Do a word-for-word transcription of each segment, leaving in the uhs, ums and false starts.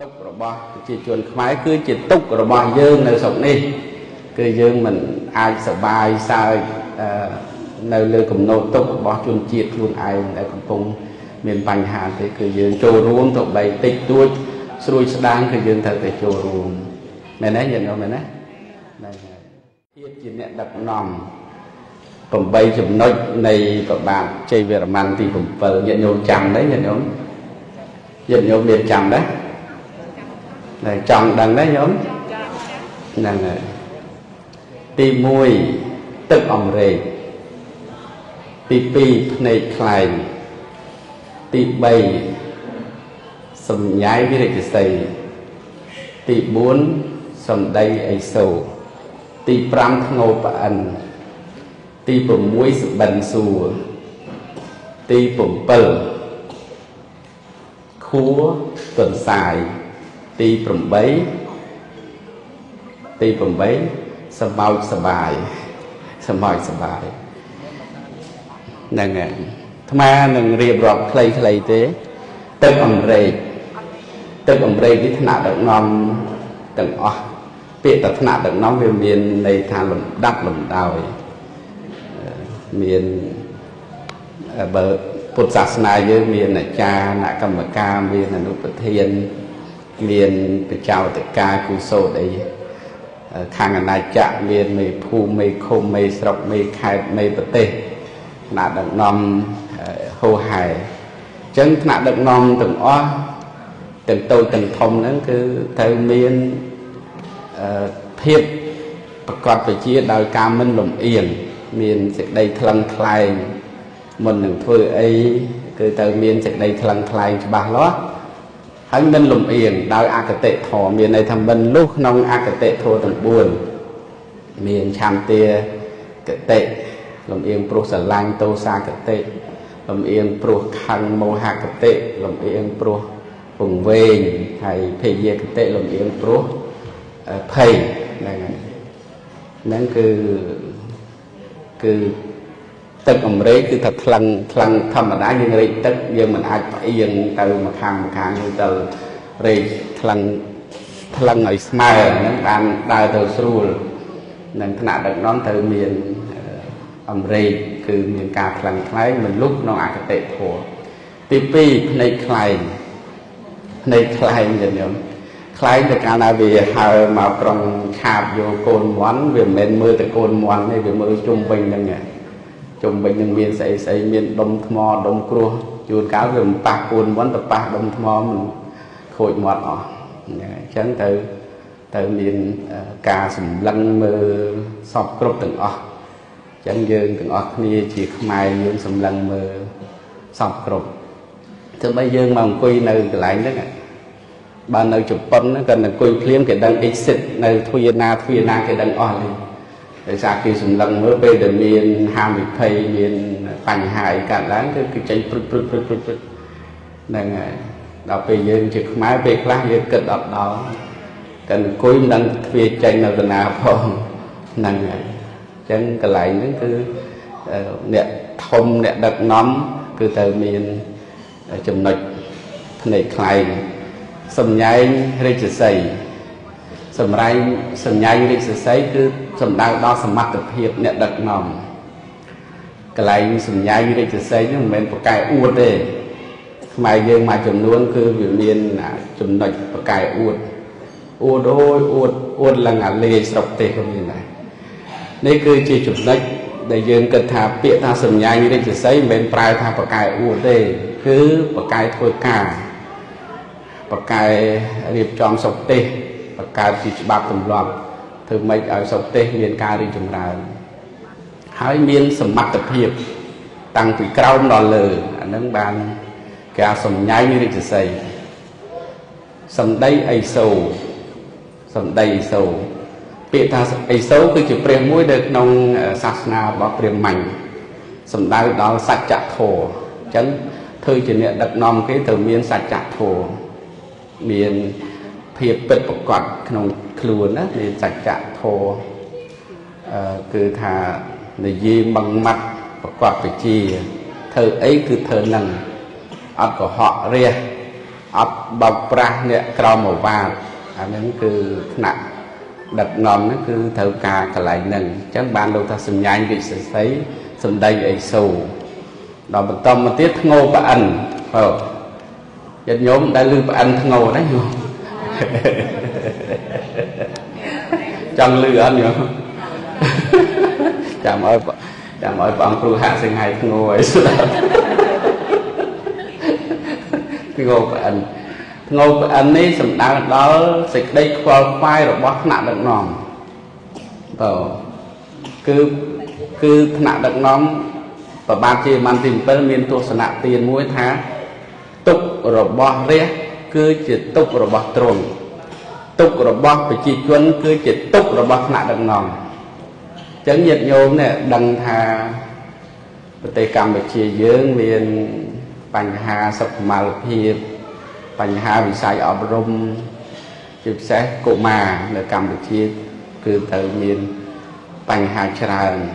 Tục của bà chỉ chuẩn máy cứ chỉ tục của bà dương nơi sống đi cứ dương mình ai sợ bài sai nơi lừa cùng nô tục bà chuẩn triệt luôn ai để cùng cùng miền Bành Hà thì cứ dương trồ ruộng thuộc bảy tịch tuốt xuôi sang cứ dương thật để trồ ruộng mẹ nói nhận đâu mẹ nói thiệt chỉ mẹ đập nòng cùng bảy chấm nốt này của bạn chơi về làm ăn thì cùng vợ nhận nhau chồng đấy nhận nhau nhận nhau miền chồng đấy này chồng đằng đấy nhóm đằng này ti mùi tức ong rề ti pi này khai ti bay sầm nhái với lại cái sầy ti bốn sầm đây ấy sầu ti pram ngô bàn ti bùm muối bần sùa ti bùm bờ khúa tuần xài ti bầm bấy ti bầm bấy sầm bao sầm bài sầm mỏi sầm bài nàng à tham à nàng riêng rọt cây cây thế tơ ẩm rề tơ ẩm rề cái thằng đặng non đặng o bị tật thằng đặng non về miền này thàn lầm đắp lầm đào miền bờ Phật giáo này với miền là cha là cầm ca miền là nụ bậc thiên miền từ chào từ ca cù sổ đấy khang này chạm miền mây phu mây khôm mây sọc mây khai mây bờ tê nà đặng nom hô hài chấn nà đặng nom từng o từng tôi từng thông nó cứ theo miền thiệp còn phải chia đời ca minh lồng yên miền sẽ đầy thăng thay mình đừng thôi ấy cứ theo miền sẽ đầy thăng thay cho bà lót hắn bên lùm yên đau ác tệ thọ miền này thầm bên lúc nông ác tệ thọ từng buồn miền chạm tia tệ lùm yên pro sờ lang tô xa tệ lùm yên pro khăn mô hạ tệ lùm yên pro vùng về hay phê dê tệ lùm yên pro thầy nên cứ cứ tức ẩm rế cứ thật lăng lăng thầm mà đã nhưng rế tức nhưng mình ai phải yên từ mà khăn mà khăn như từ rế lăng lăng ở smile nên bạn đào từ sưu nên thân ạ được nón từ miền ẩm rế cứ miền cà lăng thái mình lúc nó ai tệ thua tí pi này khai này khai nhận nhớ khai được cả là vì hào mà còn khạp vô côn món vì mình mưa từ côn món này vì mưa trung bình nên nhé chúng mình miền xây xây miền đông mò đông cua chuồn cá gồm bạc cuốn vẫn tập bạc đông mò mình khôi mọt ọ chẳng từ từ miền cà sùng lăng mơ sọc cướp từng ọ chẳng dương từng ọ nia chỉ mai miền sùng lăng mơ sọc cướp thứ mấy dương mà quỳ nơi cái lạnh đó nè bà nơi chụp bắn nó cần là quỳ phim cái đăng exit nơi thui na thui na cái đăng ọ này tại sao khi dùng lần mới về để miền hàm bị phây miền phành hại cả láng cứ cứ chạy prut prut prut prut prut đang đọc về dân trực máy về class dân cật đọc đó cần cuối đang về chạy nào từ nào phong đang chẳng cái lại những cứ nẹt thông nẹt đặc nón cứ từ miền chấm nịch này khai sầm nhái rơi sầy sầm rai sầm nhái rơi sầy cứ sầm đang đo sầm mặt tập hiệp nẹt đặc nòng cái này sầm nhai như đây chỉ xây nhưng mình phải cài uột để mà giờ mà chấm luôn cứ biểu miền là chấm đạch phải cài uột uột đôi uột uột là ngả lê sọc tê không như này đây cứ chỉ chấm đạch để giờ cần thả bịa thả sầm nhai như đây chỉ xây mình phải thả phải cài uột để cứ phải cài thôi cả phải cài điệp tròn sọc tê phải cài chỉ bạc tầm loạn thưa mấy ở sọc tê miền ca đi chấm ra hãy miên sầm mặt tập hiệp tăng quỷ cao đỏ lờ nâng bàn cả sầm nhái như thế xây sầm đây ấy sầu sầm đây ấy sầu bị ta ấy sầu cứ chỉ prem mũi được nông sạt nào bỏ prem mảnh sầm đây đó sạch chặt thổ chấn thôi chỉ niệm đặt nom cái từ miên sạch chặt thổ miên hiệp bật bọc quạt nông khluôn á miên sạch chặt thổ cứ thà để gì bằng mặt và quạt phải chi thờ ấy cứ thờ nằng ăn của họ ria ấp bọc ra nhẹ còng màu vàng nên cứ nặng đặt nón nó cứ thâu cà cả lại nâng chẳng ban đầu ta sum nhai bị thấy sum đầy ấy sầu đó một tôm một tiết ngô và ẩn ờ dân nhóm đã lư và ẩn ngô đấy không chẳng lư ẩn nhở chả mọi chả mọi bọn cừu hạ sinh hay ngô ấy ngô và ẩn ngô và ẩn ấy sầm đá đó dịch đây qua phai rồi bóc nặng được nòng ờ cứ cứ nặng được nòng và ban chỉ ban tìm tới miền tu sơn nạp tiền muối tháng tục rồi bỏ rẽ cứ chỉ tục rồi bỏ trồn tục rồi bỏ phải chỉ chuẩn cứ chỉ tục rồi bỏ nạ đằng nòng chẳng nhiệt nhôm này đằng thà tây cam bị chia dướng miền bành hà sập mà lập hiệp bành hà bị sai ở brom chụp xe cổ mà là cam bị chia cứ từ miền bành hà tràn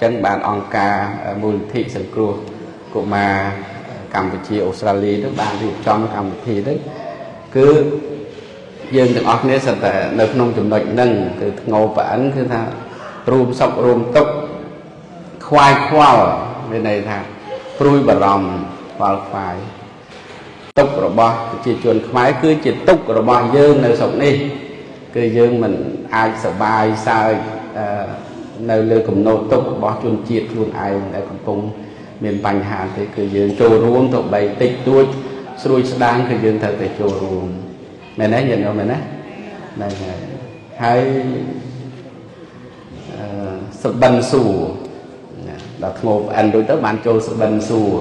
chẳng bàn ông ca môn thị sân cua của mà Campuchia Australia đó bàn việc trong Campuchia đấy cứ dân từ ở nơi sản tại nơi nông trồng đậu nâng từ ngô và ấn cứ tha rôm sọc rôm tóc khoai khoao bên này tha rui bờ rồng vào phải tóc rồi bò chỉ chuồn khoái cứ chỉ tóc rồi bò dân nơi sọc đi cứ dân mình ai sợ bài sai nơi lơi cầm nô tốc bỏ chuồn chiết luôn ai để cầm cung miền bành hà thì cứ dường trôi ruộng thổ bay tịch tuôi xuôi đang cứ dường thật để trôi ruộng mẹ nói nhận không mẹ nói này hai sập bần sù đặt ngô ăn đối tới bàn trôi sập bần sù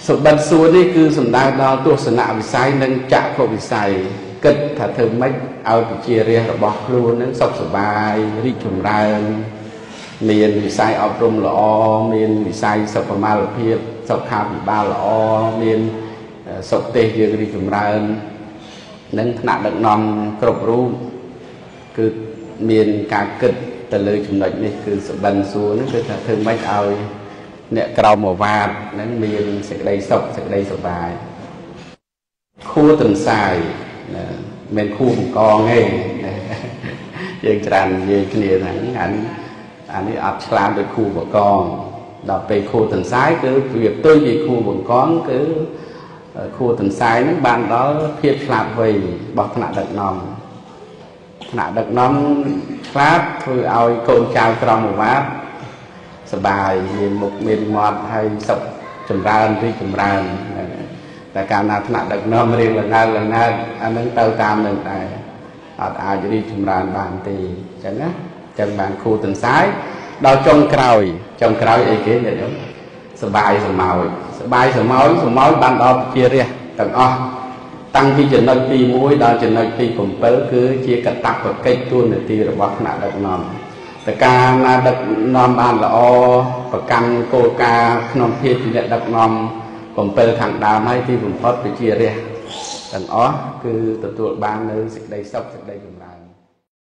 sập bần sù đấy cứ sầm đa đo tua sơn nạo bị sai nâng chạm khổ bị sai cất thả thơm mấy ao chia riêng rồi bọc luôn nó sọc sờ bài đi chùm ra miền bị sai ao rôm lọ miền bị sai sọc vào ma lọ phia sọc khao bị ba lọ miền sọc tê riêng đi chùm ra nên nạn đặng non cọp ru cứ miền cả cất từ lời chùm đạch này cứ sập bần xuống nó cứ thả thơm mấy ao nẹt cào mỏ vạt nên miền sẽ đầy sọc sẽ đầy sọc bài khu tầm xài mình khu một con nghe dân tràn về kia thằng ảnh ảnh ấy ập làm được khu một con đọc về khu tầng sái cứ việc tôi về khu một con cứ khu tầng sái nó ban đó phiệt làm về bọc nạ đợt nòng nạ đợt nòng phát thôi ôi con trao trong một bát sợ bài một miền mọt hay sọc trùm ra đi trùm ra tại cảm nào thằng đợt nôm riêng lần nào lần nào anh đứng tàu tam lần này ở ai đi chùm ràn bàn thì chẳng á chẳng bàn khu tầng sái đau trong cào trong cào ý kiến vậy đúng sờ bài sờ màu sờ bài sờ máu sờ máu ban đo chia riêng tầng o tăng khi chừng nơi tì mũi đo chừng nơi tì cùng bớ cứ chia cắt tắc và cây tuôn để tì rồi bọc nạ đợt nôm tại cảm nào đợt nôm bàn là o và căn cô ca nôm thiệt thì lại đợt nôm còn từ thẳng đàm hay thì vùng phát bị chia ra thằng ó cứ tụi tụi ban nơi dịch đầy sọc dịch đầy